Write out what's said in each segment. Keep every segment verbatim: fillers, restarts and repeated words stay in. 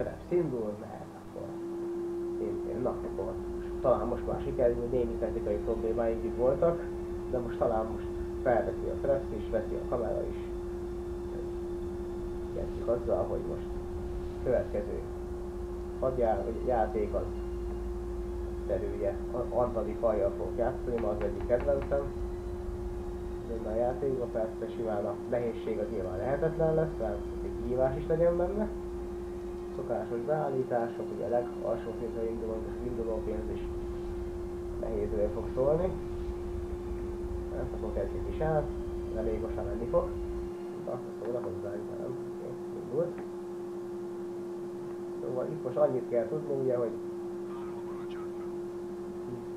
szerepsz indul, lehet akkor szintén, na akkor talán most már sikerül, némi technikai problémáig itt voltak, de most talán most felveszi a szerepsz és veszi a kamera is. Kezdjük azzal, hogy most következő hadjár, hogy játék az terülje, Antari fajjal fog játszani, ma az egyik kedvencem. A játékban persze simán a nehézség az nyilván lehetetlen lesz, mert egy kihívás is legyen benne. Szokásos beállítások, ugye a legalsó szintre induló pénz is nehézről fog szólni. Ezt akkor kezdjük is el, elég most menni fog. Na, szóval hozzánk, nem? Oké, indult. Szóval itt most annyit kell tudni, ugye, hogy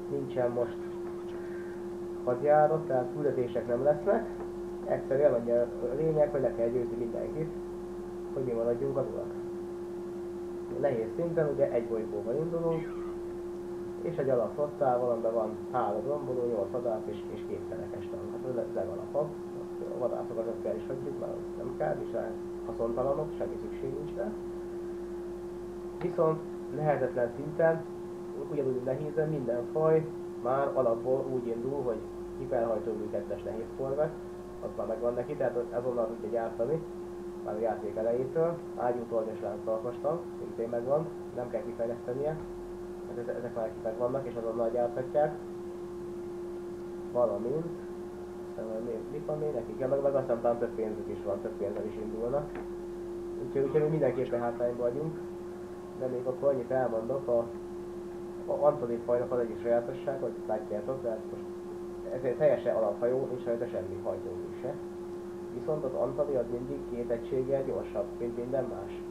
nincsen most hadjárat, tehát küldetések nem lesznek. Egyszerűen annyi a lényeg, hogy le kell győzni mindenkit, hogy mi maradjunk az urak. Nehéz szinten, ugye egy bolygóval indulunk, és egy alapflottával, amiben van három romboló, nyolc vadász és, és két fenekes tank. Ez legalapabb. A vadászokat azokat kell is hagyjuk, már nem kell, és haszontalanok, semmi szükség nincs rá. Viszont lehetetlen szinten, ugyanúgy nehézen minden faj már alapból úgy indul, hogy hiperhajtómű kettes nehéz korvett, az már megvan neki, tehát azonnal tudja gyártani, már a játék elejétől. Ágyútornyos lánctalkastan, szintén megvan, nem kell kifejlesztenie, hát ezek már kifejt vannak és azonnal gyártatják. Valamint, lipamé, nekik kell, meg, meg aztán talán több pénzük is van, több pénzzel is indulnak. Úgyhogy, úgyhogy mindenképpen hátrányban vagyunk, de még akkor annyit elmondok, a A Antari fajnak az egyik sajátosság, hogy látjátok, tehát most ez egy teljesen alaphajó, nincs rajta semmi hajtómű se. Viszont az Antari az mindig két egységgel gyorsabb, mint minden más.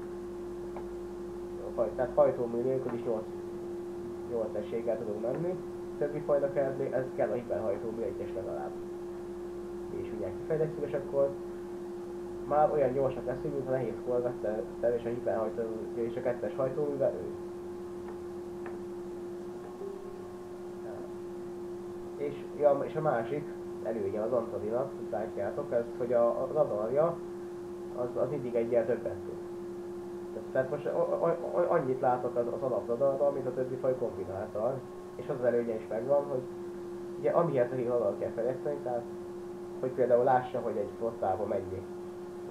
Tehát hajtómű nélkül is nyolc egységgel tudunk menni. Többi fajnak ez, ez kell a hiperhajtómű egyes legalább. És ugye kifejlesztjük, és akkor már olyan gyorsak leszünk, mintha nehéz korvettel és a hiperhajtómű és a kettes hajtóművel ő. És, ja, és a másik előnye az Antarinak, látjátok, ez, hogy a, az adarja az, az mindig egyel többet tud. Tehát most a, a, annyit látok az, az alapadarral, mint a többi faj kombináltal. És az előnye is megvan, hogy ugye amihez nekik adar kell fejleszteni, tehát hogy például lássa, hogy egy flottában mennyi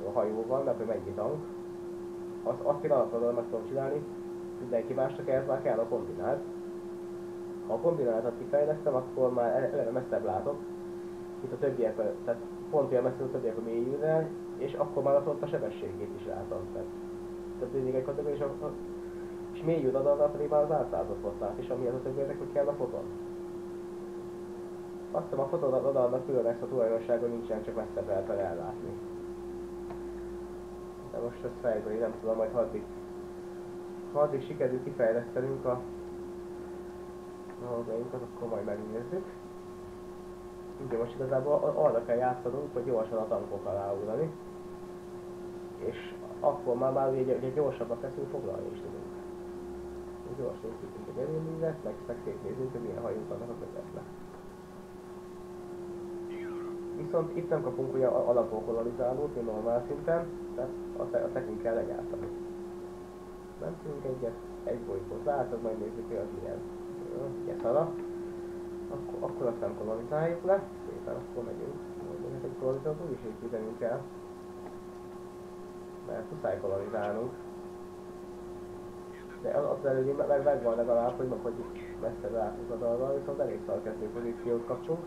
a hajó van, meg hogy mennyi tank. Az, azt én alapadarral meg tudom csinálni, mindenki másnak ehhez már kell a kombinált. Ha a kombinálatot kifejlesztem, akkor már eleve messzebb látok, mint a többiek, tehát pont olyan messzebb a többiek a mélyűrrel, és akkor már ott a sebességét is látom. Tehát, tehát mindig egy kategória, és, és mélyűr adattal pedig már az általázott fotlát is, amihez a többieknek, hogy kell a foton. Azt hiszem, a foton adatnak külön ezt a tulajdonsága nincsen, csak messzebb el kell ellátni. De most ezt fejből, nem tudom, majd addig, addig sikerül kifejlesztenünk a dolgainkat, akkor majd megnézzük. Ugye most igazából arra kell játszanunk, hogy gyorsan a tankok alá ugrani. És akkor már, már ugye, ugye gyorsabbak leszünk, foglalni is tudunk. Gyorsan tudunk egy erőművet, meg, meg szétnézzünk, hogy milyen hajók vannak a közvetlen. Viszont itt nem kapunk olyan alapból kolonizálót, mint normál szinten, tehát azt, azt nekünk kell legyártani. Mentünk egyet, egy bolygót látod, majd nézzük, hogy az milyen. Gyeszala, akkor, akkor azt nem kolonizáljuk le, szépen akkor megyünk, mondjuk, hát egy kolonizálót úgyis építenünk el, mert muszáj kolonizálnunk. De az előbb meg megvan legalább, hogy meg hogy messze látunk a dalra, viszont elég szarkezdő pozíciót kapcsunk.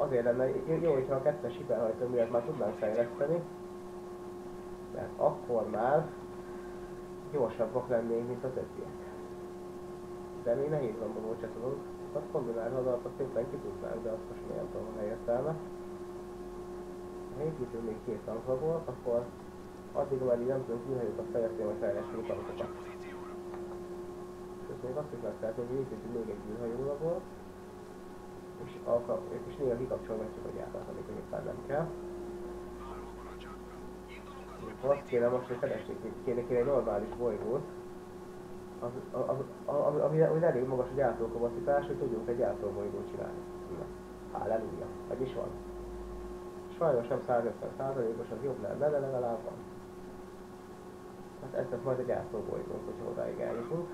Azért lenne jó, hogyha a kettes hiperhajtóművet már tudnánk fejleszteni, mert akkor már gyorsabbak lennénk, mint a többiek. De még nehéz romboló se tudunk, azt kombinálni az alatt, azt szépen ki tudnánk, de azt most még nem tudom, hogy értelme. Ha építünk még két tankról, akkor addig már így nem tudunk kihajókat fejleszteni, hogy fejlesztünk tankokat. És még azt is megtehetünk, hogy építünk még egy kihajóról, és, és néha kikapcsolgatjuk a gyárat, amikor éppen nem kell. Azt kéne most, hogy keressék, kéne, kéne egy normális bolygót, az, az, az, ami, ami elég magas a gyártókapacitás, hogy tudjunk egy gyártóbolygót csinálni. Halleluja. Meg is van. Sajnos nem száz ötven százalékos, az jobb lenne, de legalább van. Hát ez lesz majd a gyászolóbolygónk, hogyha odáig eljutunk.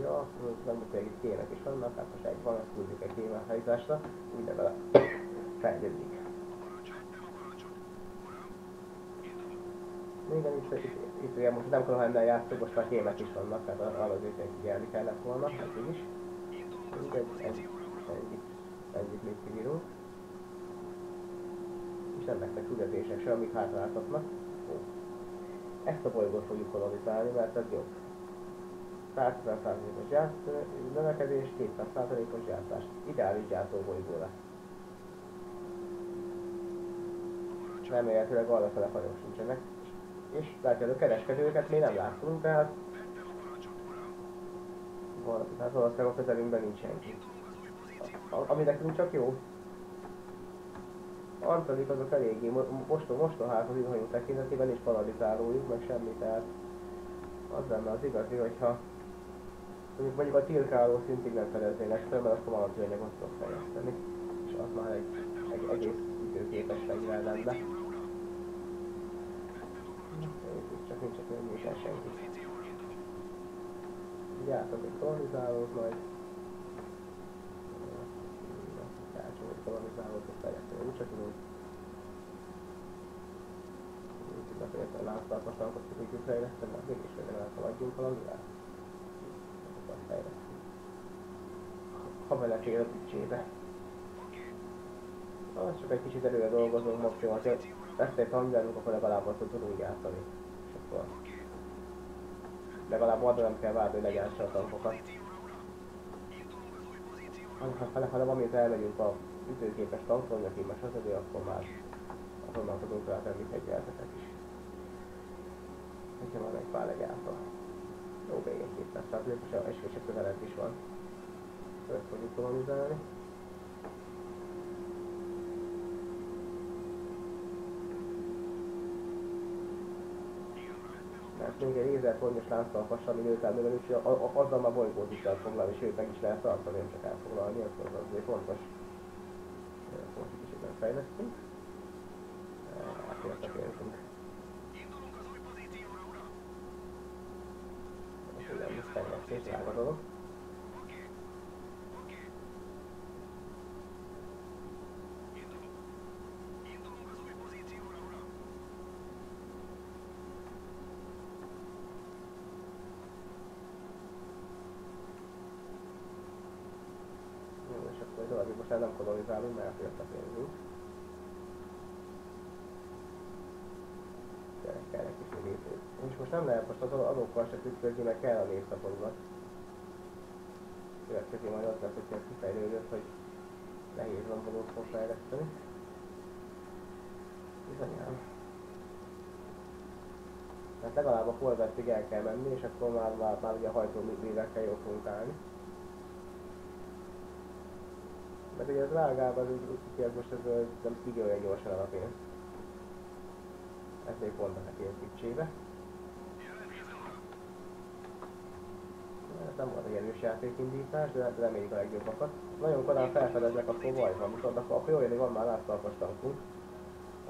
Ja, azt mondom, nem beszéljük, itt kének is vannak, hát most egy van, azt küldjük egy kémárhelyzásra, úgy legalább fejlődik. Igen, itt, itt, itt ugye most nem kell, ha ennél játszunk, most már kémek is vannak, tehát az őket figyelni kellett volna, hát így is. Mindegy, ennyit, ennyit még kivírunk. És nem lesznek küldetések se, amik hátráltatnak. Ezt a bolygót fogjuk kolonizálni, mert ez jobb. száz százalékos gyász növekedés, kétszáz százalékos gyártás. Ideális gyászolóbolygó lesz. Remélhetőleg arrafele hajók sincsenek. És látja, a kereskedőket még nem láttunk, tehát... Tehát valószínűleg a közelünkben nincs senki. Ami nekünk csak jó. Antarik azok eléggé mostohák az űrhajó tekintetében, és paralizálójuk, meg semmi, tehát... Az lenne az igazi, hogyha... Mondjuk mondjuk a tilkáló szintig nem feleznének fel, mert akkor valami anyagot szok fejleszteni. És az már egy, egy egész időképes fegyver lenne. Csak nincs csak nem működik senki. Így átadjuk kolonizálót majd. Elcsomódik kolonizálót, és fejleszteni úgy csak úgy. Úgy tudnak, hogy ezt a lánctartmas tankot tudjuk fejleszteni, mert mégis fejleszteni, ha adjunk valamit rá. Ezt fejleszteni. Ha belekér a bücsébe. Az csak egy kicsit előre dolgozunk maximum. Ezt egy hangzálunk, akkor legalább azt tudunk játszani. És akkor legalább arra nem kell várni, hogy legyártsa a tankokat. Hanem amit elmegyünk a ütőképes tankolnak, így már stb. Akkor már azonnal tudunk rátenni fegyverteket is. Nekem van egy pár legyártva. Jó, még egy két perc, tehát lépesen esküvese közelebb is van. Ezt fogjuk kolonizálni. Még egy lézertornyos lánctalpassal, ami őtelművel, úgyhogy azzal már bolygót is lehet foglalni, sőt meg is lehet tartani, nem csak elfoglalni, az azért fontos. Most egy kicsit nem fejlesztünk. Átértek értünk. És ugye most fejlesztés, drága dolog. Most már nem kolonizálunk, mert jött a pénzünk. Gyerek kell egy kis népét. És most nem lehet most azokkal se tükrözni, mert kell a népszaporulat. Következő majd az lesz, hogy kifejlődött, hogy nehéz van valót fog fejleszteni. Bizonyám. Hát legalább a Corvettig el kell menni, és akkor már, már, már ugye a hajtóművekkel jól fogunk állni. Mert ugye az drágában az most ez nem így olyan gyorsan el a pénzt. Ez még pont a két kicsébe. Ez nem volt egy erős játékindítás, de reméljük a legjobbakat. Nagyon korán felfedeznek, akkor baj van, viszont akkor jól jönni, van már lásztalpas tankunk.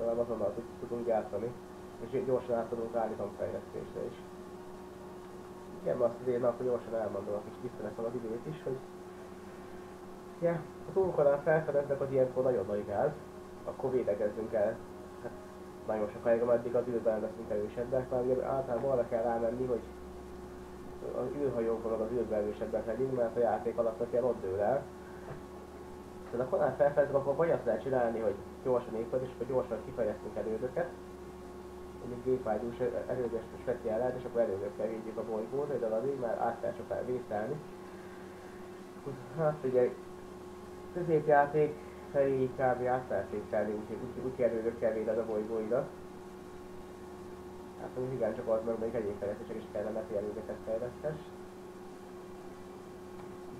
Azonnal tudunk gyártani, és gyorsan át tudunk állni tankfejlesztésre is. Igen, azt azért már akkor gyorsan elmondom, és tiszteletem az időt is, hogy ja, a túlkorán felfedeznek, az ilyenkor nagyon nagy gáz, akkor védekezzünk el. Hát, nagyon sokáig, ameddig az űrben leszünk erősebbek, mert ugye általában arra kell rámenni, hogy az űrhajókon az űrben erősebbek legyünk, mert a játék alatt ilyen ott dől el. Tehát a korán felfedeznek, akkor vagy azt lehet csinálni, hogy gyorsan épad, és akkor gyorsan kifejlesztünk erődöket. Mondjuk gépvágyús erődös speciál lehet, és akkor erődökkel védjük a bolygót, de addig már át kell csak elvészelni. Hát ugye középjáték felé kb. Átfeltételni, úgyhogy úgy erődökkel véded a bolygóidat. Hát most igen, csak az meg még egyéb fejlesztések is kellene, hogy erődöket fejlesztes.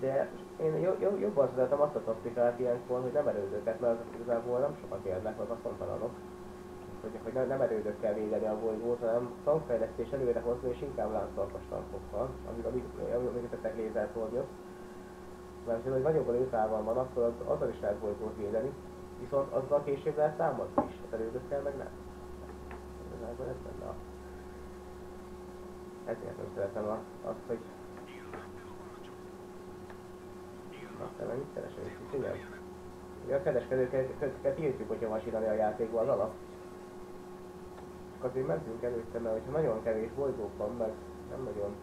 De én jobban szeretem azt a taktikát ilyenkor, hogy nem erődöket, mert azok igazából nem sokat érnek, meg haszontalanok. Hogy nem erődökkel védeni a bolygót, hanem tankfejlesztés előre hozni, és inkább lánctalpas tankokkal, amiket tettek lézertornyot. mert hogy nagyobb előszában van, akkor az, azzal is lehet bolygót védeni, viszont azzal később lehet támadni is, az elődökkel meg nem. Igazából ez lenne a... Ezért nem szeretem azt, hogy... Aztán meg mit keresünk is, igen? Ugye a kereskedőket írtjuk, hogyha vasírani a játékba az alap. Csak azért mentünk előtte, mert hogyha nagyon kevés bolygók van, meg nem nagyon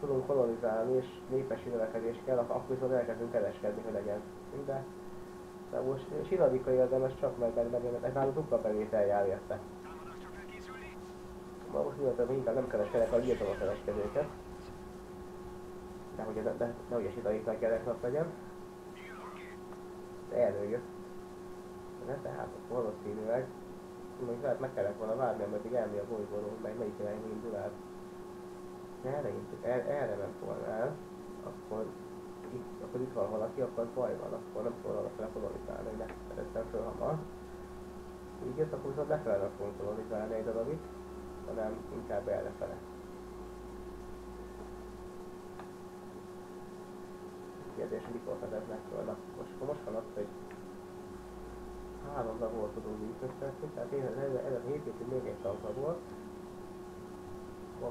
tudunk kolonizálni, és népesi növekedés kell, akkor viszont elkezdünk kereskedni, hogy legyen minden. De most sinadikai érdemes csak meg megvenni, mert ez nálunk dupla bevétel jár érte. Ma most nyilván inkább nem kereskedek, hanem írtam a kereskedőket. Nehogy a ne, ne, sinadiknak gyereknap legyen. De előjött. De tehát a valószínűleg meg, meg kellett volna várni, ameddig elmély a bolygóról, meg melyik irányba indul el. Erre, el, erre ment volna el, akkor itt, akkor itt van valaki, akkor baj van, akkor nem szólal fel kolonizálni, hogy ne szerettem föl hamar. Így jött, akkor viszont ne kellene fogunk kolonizálni egy darabit, hanem inkább errefele. Kérdés, mikor fedeznek föl, most, most van az, hogy három volt tudunk működtetni, tehát ez a hét még egy tankra volt.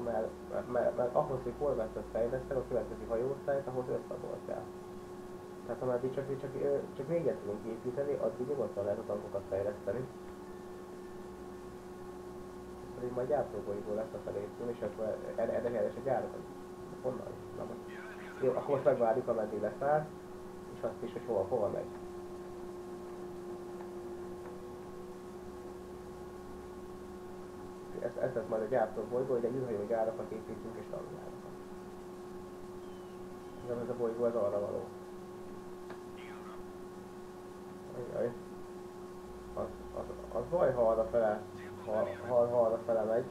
Mert, mert, mert, mert ahhoz, hogy kormányzat fejlesztel, a következő hajóosztályt, ahhoz öt kell. Tehát ameddig csak, csak, csak négyet tudunk építeni, addig nyugodtan lehet a tankokat fejleszteni. Ez pedig majd gyártóbolygó lesz a felétől, és akkor erre helyes a gyárat. Honnan? Na, jó, akkor most megvárjuk, ameddig leszáll, és azt is, hogy hova, hova megy. Ez, ez lesz majd a gyártóbolygó, hogy egy űrhajó gyárakat építünk és tanuljárakat. Nem ez a bolygó, ez arra való. Ajaj. Az, az, az baj, ha arra fele, ha, ha, ha arra fele megy.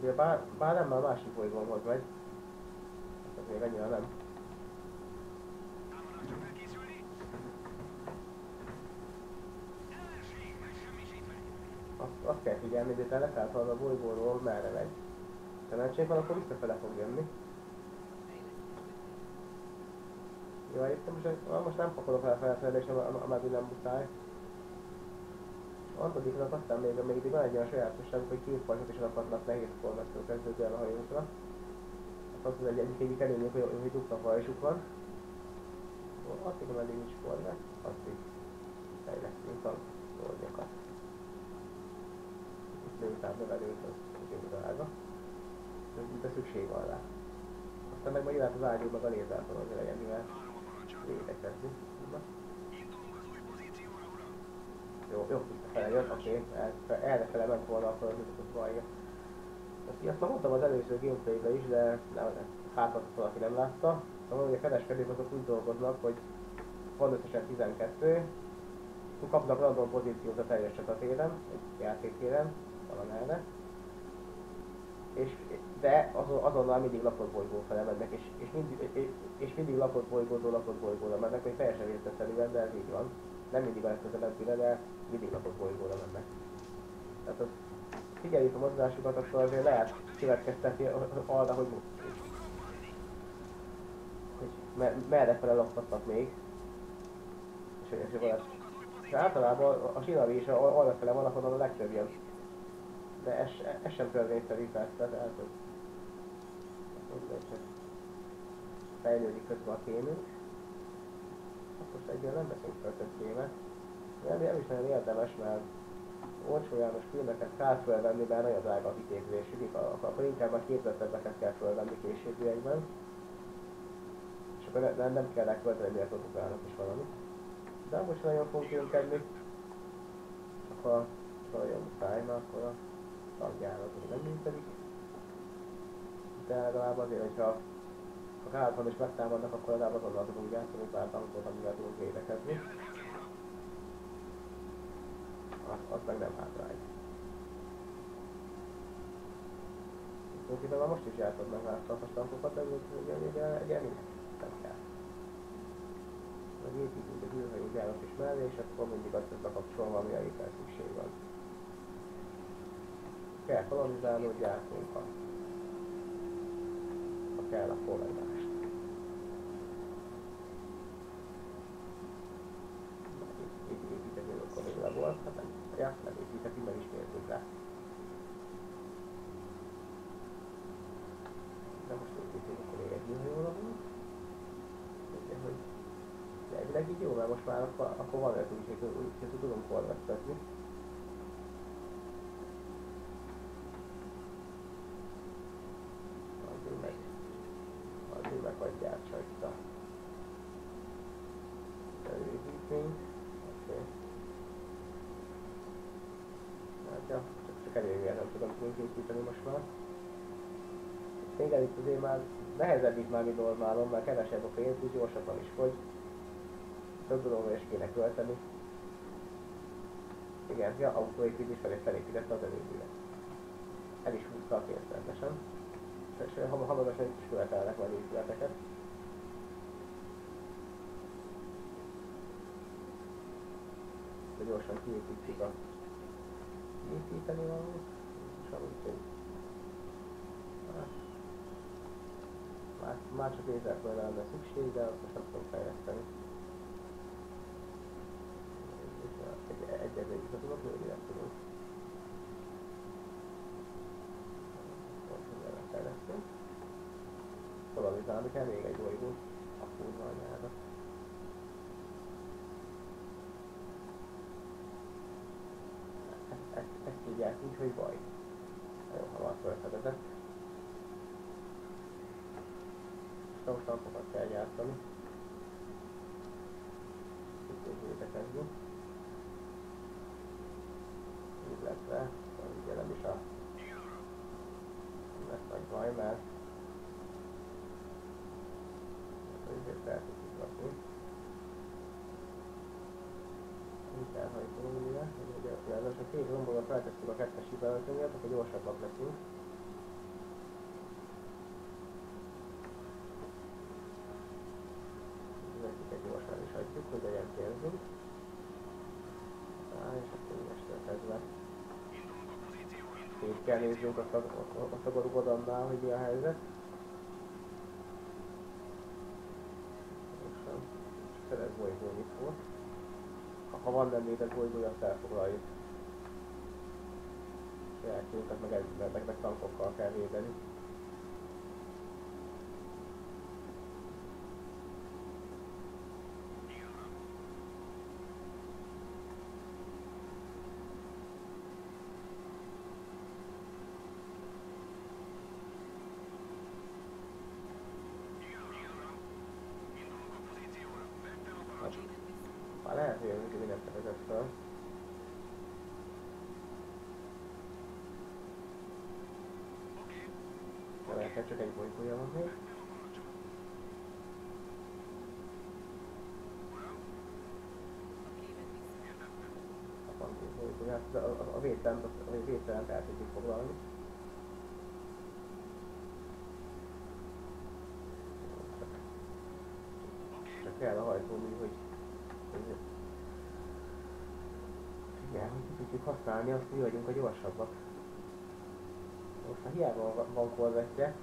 Ugye bár, bár nem, már másik bolygónhoz megy. Ez még annyira nem. Azt kell figyelni, hogy te leszállt az a bolygóról, merre megy. Ha mentség van, akkor visszafele fog jönni. Jó, itt most, most nem pakolok el felfedésem, ameddig nem muszáj. Antadiknak aztán még, amíg van egy olyan sajátosság, hogy két fajsot is adhatnak nehéz kormányzó kezdődően a hajókra. Azt az egyik egyik előnyük, hogy, hogy dupla fajsuk van. Addig, ameddig nincs kormány, addig fejlesztünk a dolgokat. Miután bevelőtt az ága. De szükség van rá. Aztán meg majd jöhet az ágyú, meg a lézártól azért legyen, mivel létekezni. Jó, jó, visszafele jött, oké. Errefele ment volna, akkor az jutott bajja. Azt már mondtam az előző gameplaybe is, de hát azt valaki nem látta. Szóval, hogy a kereskedők azok úgy dolgoznak, hogy van összesen tizenkettő. Kapnak random pozíciót a teljes csatatéren, egy játéktéren, talán erre. És, de azon, azonnal mindig lapot bolygó fele mennek, és, és, mindig, és, és mindig lapot bolygótól lapot bolygóra mennek, hogy teljesen érteszerűen, de ez így van. Nem mindig van ezt az ellenféle, de mindig lapot bolygóra mennek. Tehát az, figyeljük a mozgásukat, akkor azért lehet következtetni arra, hogy, hogy merre fele lapoznak még. És, és és általában a sinari is arra fele van, ahol a legtöbb jön. De ez, ez sem törvényszerű persze, de ez csak fejlődik közben a kémünk. Most egyébként nem beszélünk fel tökéve. Nem, nem is nagyon érdemes, mert olcsó jános filmeket kell fölvenni, mert nagyon drága a kikészülésük. Akkor inkább már képzettebbeket kell fölvenni későbbiekben. És akkor ne, nem, nem kell elkölteni, miért okokának is valami. De most nagyon fogunk jönkedni, csak ha nagyon muszáj, mert akkor a tagjának még nem működik. De legalább azért, hogyha a házban is megtámadnak, akkor legalább azonnal tudunk játszani pár tankot, amivel tudunk védekezni. Az, az meg nem hátrány. Tulajdonképpen már most is játszhatnak háztartas tankokat, de ugye ugye nem kell. Építünk az űrhajógyárat is mellé, és akkor mindig azt lesz bekapcsolva, ami a éppen szükség van. Kell kolonizálni, hogy jártunk, ha kell, akkor meg mást. semplificativa rispetto a Vamos történik még egy millió napot. Elvileg így jó, mert most már akkor, akkor van lehetőség, úgyhogy tudom korvettetni. Addig meg, addig meg adják csak itt a előzítményt. Oké. Hát, csak előzítményt nem tudom készíteni most már. Tényleg itt azért már nehezebb itt már mi normálom, mert kevesebb a pénz, úgy gyorsabban is fogy. Több dolgokra is kéne költeni. Igen, ja, autóépítés felé felépített az előzőre. El is húzta a pénzt rendesen. És hamarosan itt is követelnek majd épületeket. De gyorsan kiépítsük a építeni valamit. És amúgy Már, már csak érzekben lenne szükség, de azt nem tudom fejleszteni. Egyedül is tudok, hogy nem tudok. Mindenre fejlesztünk. Polarizálni kell még egy bolygót a kurva anyára. Ezt tudják úgy, hogy baj. Nagyon hamar felfedezett. Most alapokat kell gyártani. Itt illetve ugye nem is a lesz nagy baj, mert azért fel tudjuk lakni. Itt elhajtunk mire, hogy ugye a két lombóra feltesszük a kettes hibelőtönget, akkor gyorsabbak leszünk. Hogy legyen pénzünk. Á, és akkor innestől kezdve. Így kell nézzünk a, szag, a, a szagorúgodannál, hogy mi a helyzet. És ez bolygó nyitó. Ha van nem létez bolygója, azt elfoglaljuk. Jelkünket meg ezzel, meg tankokkal kell védeni. Csak egy bolygója van még. A vételent, a vételent el tudjuk foglalni. Csak kell a hajtómű, hogy igen, hogy tudjuk használni azt, mi vagyunk a gyorsabbak. Most ha hiába van korvettje,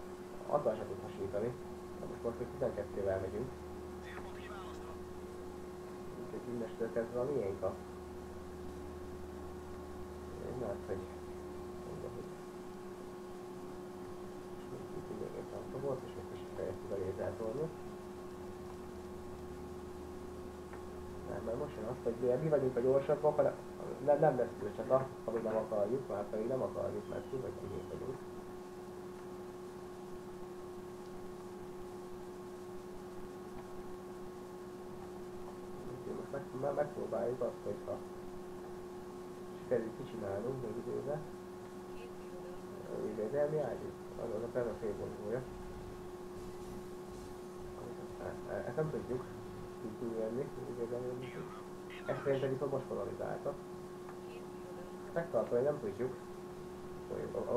azzal sem tud hasítani. Most most még tizenkettővel megyünk. Úgyhogy innestől kezdve a miénk a... Mert hogy... Mondom, hogy... Itt még egy tantobolt, és még kicsit fejeztük a lézertornot. Nem, mert most jön azt, hogy mi vagyunk a gyorsabbak, hanem nem lesz külcsata, amit nem akarjuk, már pedig nem akarjuk, mert tudod, hogy mi vagyunk. Már megpróbáljuk azt, hogyha sikerült kicsinálnunk még időben. Védelmi ágyuk, az a pedofél bolygója. Ezt nem tudjuk így túlélni, védelmi. Ezt szerintem viszont most polarizáltak. Megtartani nem tudjuk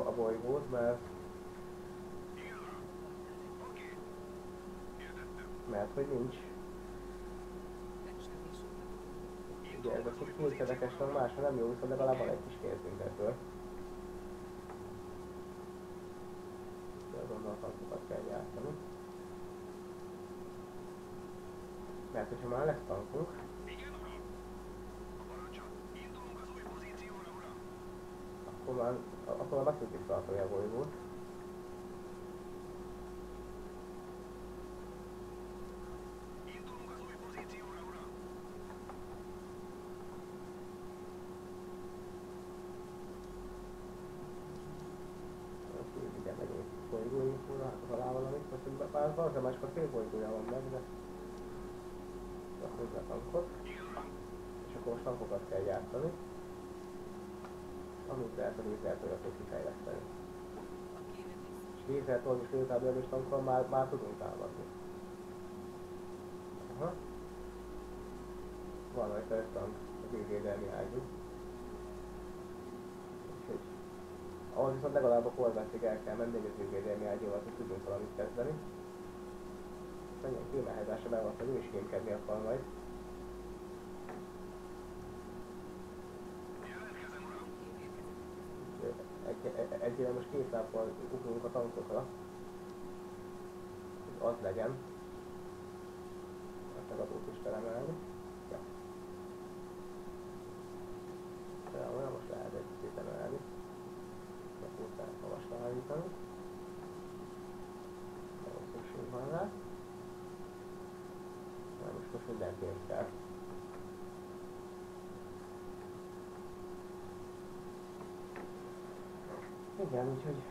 a bolygót, mert mert hogy nincs. Ugye ez a kis pénzkedekes van, másra nem jó, viszont legalább van egy kis pénzünk ebből. De azonnal tankokat kell gyártani. Mert hogyha már lesz tankunk, akkor már, akkor már veszünk is fel a bolygót. Valószínűleg már csak a félbolygója van meg, de azt hozzá a tankot, és akkor most tankokat kell gyártani, amit lehet a lézertorjatot kifejleszteni. És lézertorj és lézertorj erős tankkal már, már tudunk támadni. Aha. Van rajta egy tank, az évvédelmi ágyú. Úgyhogy ahhoz viszont legalább a korvettig el kell menni, hogy az évvédelmi ágyúval tudjunk valamit kezdeni. Menjen kémelhelyzása, mert van, hogy ő is kémkedni akar majd. Egyébként most két lábbal ugrunk a tankokra. Hogy az legyen. Ezt meg az út is felemelni. Ja. Felemelni, most lehet egy kicsit emelni. Meg úgy lehet havasra állítani. Nagyon szükség van rá. Na most most mindenképp kell. Igen, úgyhogy...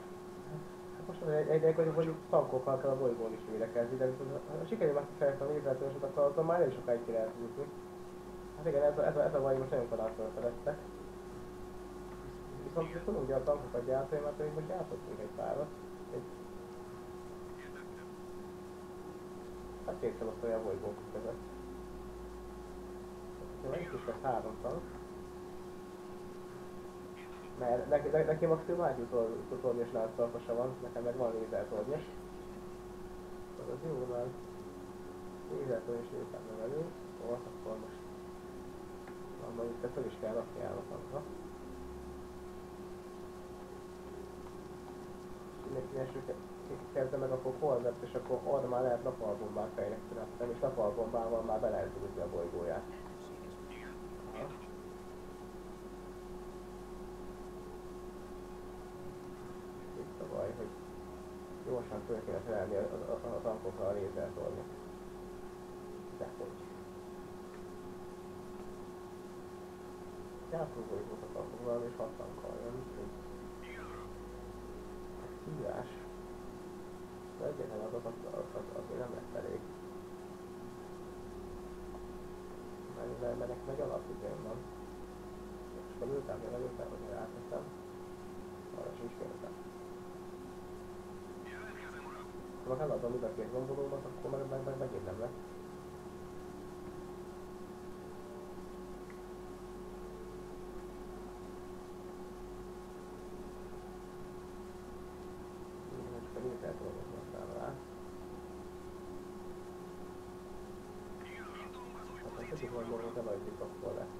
Hát most egy, egy, egy vagy tankokkal kell a bolygón is védekezni, de viszont ha sikerül már kifejeztem a lézertörösöt, akkor azon már nem sokáig ki lehet jutni. Hát igen, ez a, ez a, ez a baj, most nagyon kadászor felettek. Viszont tudunk ugye a tankokat gyártani, mert még most gyártottunk egy párat. Egy... Hát kétszer ott olyan bolygók között. Hát itt is lesz három tank. Mert neki, neki, neki maximum ágyútornyos lánctalpasa van, nekem meg van lézertornyos. Az az jó, mert lézertornyos lézert nevelünk. Ó, akkor most... Abban itt fel is kell rakni állapotnak. Mindenkinek kezdem meg akkor korvett, és akkor arra már lehet napalbombát fejleszteni. És napalbombával már be lehet zúzni a bolygóját. Hogy gyorsan föl kéne felelni a, a, a tankokra a lézertornyot. Dehogy. Elpróbáljuk ott a tankokra, és hat tankkal jön. Hívás. De egyetlen az azért nem lesz elég. Mert ennek meg alapidőn van. És akkor ültem, én előttem, hogy elátottam. Arra sincs kérdezem. Ha meg eladom ide a két gombolómat, akkor meg, meg, meg megint nem lesz. Én csak a lételt dolgozom számra rá. Hát a kicsit gombolómat elajtjuk, akkor lesz.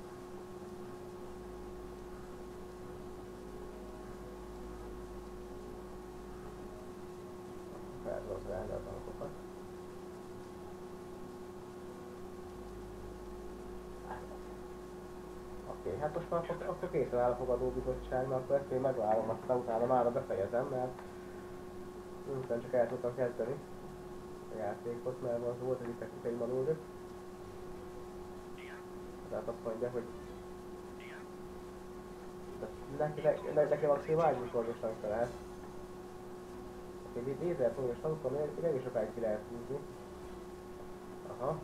Felhozzállni a tankokat. Oké, okay, hát most már akkor, akkor készen áll a fogadóbizottságnak, akkor ezt én megvárom, aztán utána mára befejezem, mert nem csak el tudtam kezdeni a játékot, mert az volt, hogy itt egy kicsit manőrök. Tehát azt mondja, hogy neki maximum ágyúsorgosan kell lehet. Egy lézertornyos tankkal nem is sokáig ki lehet húzni. Aha.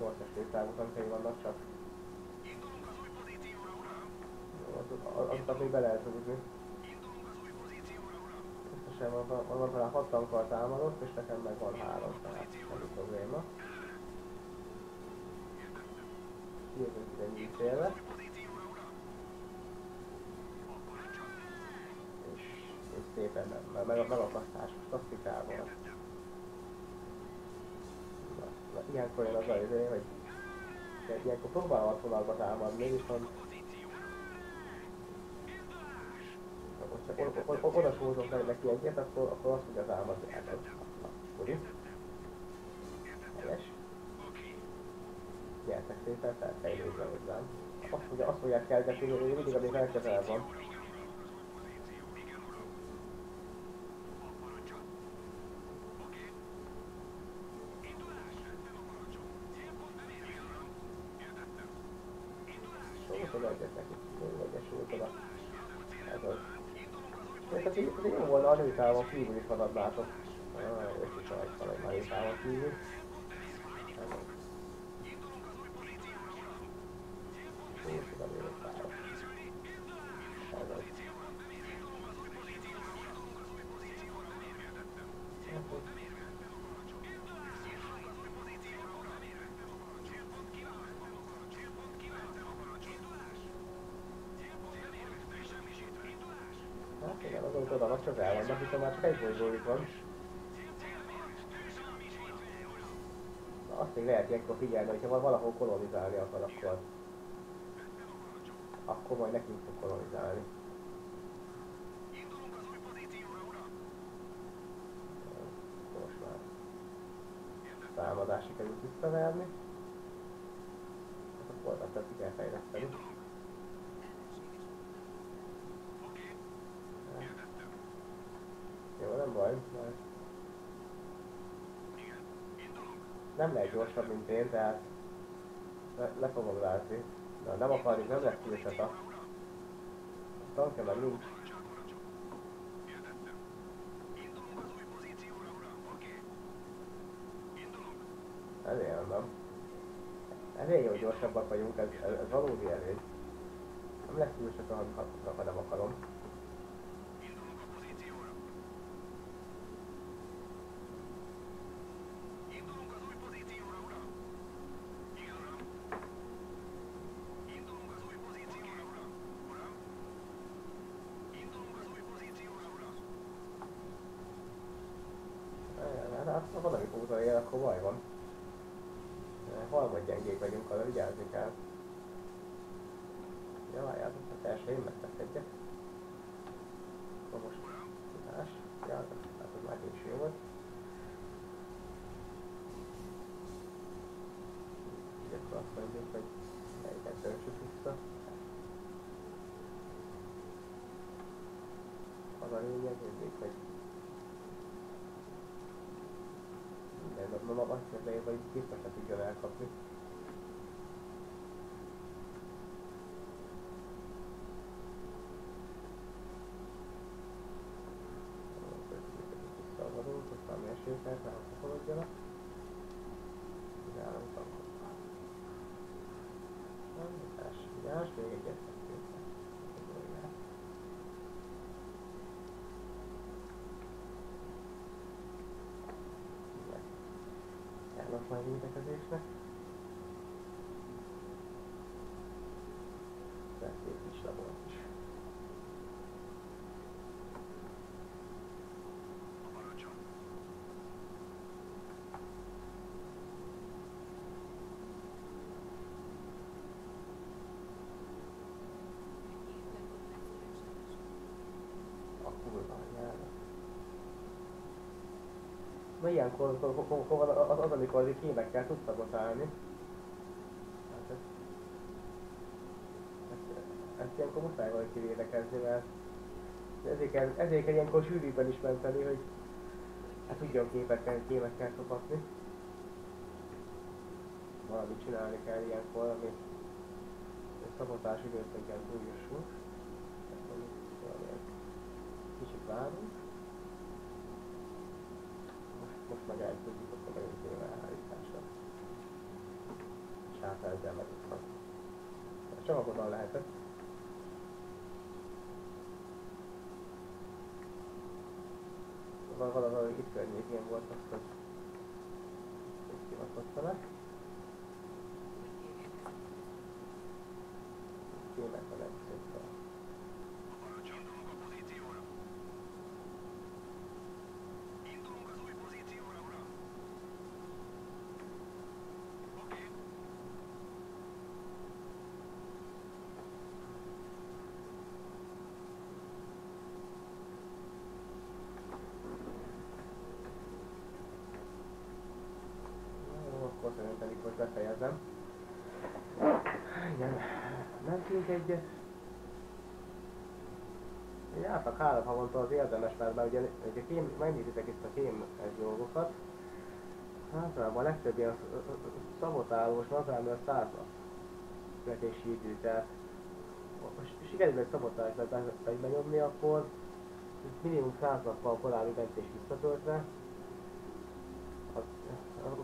nyolcas létszámú tankjai vannak csak. Azt még be lehet húzni. Köszönöm, van talán hat tankkal támadott, és nekem meg van három, tehát semmi probléma. Kijöttünk ide nyílt célbe. Szépen nem, meg a megakasztás klasszikával. Na, na, ilyenkor jön az a izé, hogy ilyenkor próbálom a vonalba támadni, viszont hogyha oda sózok meg neki egyet, akkor, akkor azt tudja támadni. Hát, hogy? Helyes. Gyertek szépen, felfejlődve hozzám. Azt fogják kergetni, hogy mindig, amíg elkezel van. Ez jó volna a nőtávon kívül is haladnátok. A nőtávon kívül. Csak elvannak, hiszen már csak egy bolygójuk van. Na, azt még lehet ilyenkor figyelni, hogyha valahol kolonizálni akar, akkor... akkor majd nekünk fog kolonizálni. Most már... támadás sikerült visszaverni. Hát akkor azt ki kell fejleszteni. Jó, nem baj, mert... nem lehet gyorsabb, mint én, tehát... le, le fogom látni. Na, nem akarjuk, nem lesz külsata. Tankemen nincs. Ezért mondom. Ezért jó gyorsabbak vagyunk, ez, ez, ez valódi előny. Nem lesz külsata, ha, ha nem akarom. Ha valami útra él, akkor baj van. Halmad gyengék vagyunk, arra vigyázni kell. Ja, várjátok, hát első én megtesz egyet. Na most tudás. Ja, hát az már késő volt. Így akkor azt mondjuk, hogy melyiket töltsük vissza. Az a lényeg, nézzék, hogy mondom, azt kérdeljük, hogy biztos ne tudjon elkapni. Visszavadunk, aztán mérsékelt, nem szakorodjanak. Vigyálom, tankodtam. Nem, vitás, vitás, még egyet. Most már védekezésnek. Tehát itt is labor is. Na ilyenkor az, amikor az kémekkel tud szabotálni. Hát ezt, ezt, ezt ilyenkor muszáj valaki kivédekezni, mert ezért kell, ezért kell ilyenkor sűrűben is menteni, hogy hát tudjon képekkel, kémekkel szopatni. Valamit csinálni kell ilyenkor, ami szabotás időszakban túljussul. Kicsit várunk. Most meg eltudjuk, akkor megint téve állításra. És hát ezzel meguttam. Ez csak abban lehetett. Valahogy itt környékén volt azt, hogy itt kivatottanak. Kémek van egy szépen. Szerintem itt most befejezem. Igen, mentünk egyet. Hát a három havonta az érdemes, mert már ugye megnézitek itt a kém dolgokat. Általában a legtöbb ilyen szabotálós, az, ami a század vetési idő, tehát sikerül egy szabotásnak megnyomni, akkor minimum száz nappal korábbi mentés visszatöltve,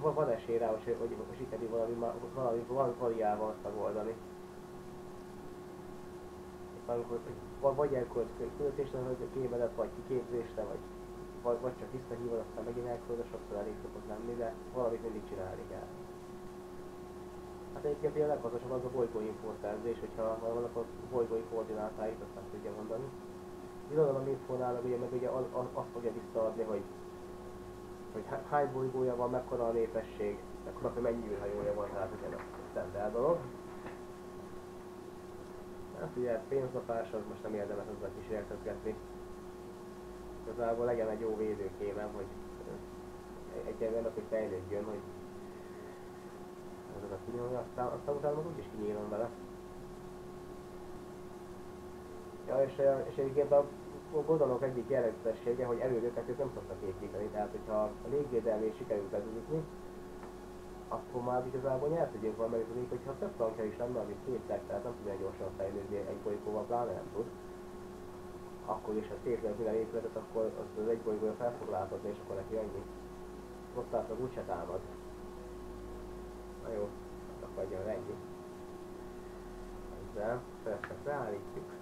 van esély rá, hogy sikerül valami, valami, valami variával azt megoldani. Amikor, vagy elköltök küldetésre, vagy kémedet, vagy kiképzésre, vagy, vagy, vagy csak visszahívod, aztán megint elköltök, sokszor elég szokott lenni, de valamit mindig csinálni kell. Hát egyébként a legfontosabb az a bolygóinfószerzés, hogyha vannak a bolygói koordinátáit, azt nem tudja mondani. Irodalom infónál ugye meg ugye azt az fogja visszaadni, hogy, hogy hány bolygója van, mekkora a népesség, mekkora mennyi űrhajója van, tehát ugye a standard dolog. Hát ugye pénzlapás, az most nem érdemes azzal kísérletezgetni. Igazából legyen egy jó védőkémem, hogy egyenlően hogy fejlődjön, hogy ezeket kinyomja, aztán, aztán utána úgyis kinyílom vele. Ja, és, és egyébként a gondolok egyik jellegzetessége, hogy erődöket ők nem szoktak építeni, tehát hogyha a légvédelmét sikerült bezúzni, akkor már igazából nyertegyünk van, mert tudjuk, hogyha több tankja is lenne, amit képzek, tehát nem tudja gyorsan fejlődni egy bolygóval, pláne nem tud, akkor is, ha szétlenül minden épületet, akkor az, az egy bolygóra fel fog látodni, és akkor neki annyi. Ott látod, úgyse támad. Na jó, akkor adjon ennyi. Ezzel persze beállítjuk.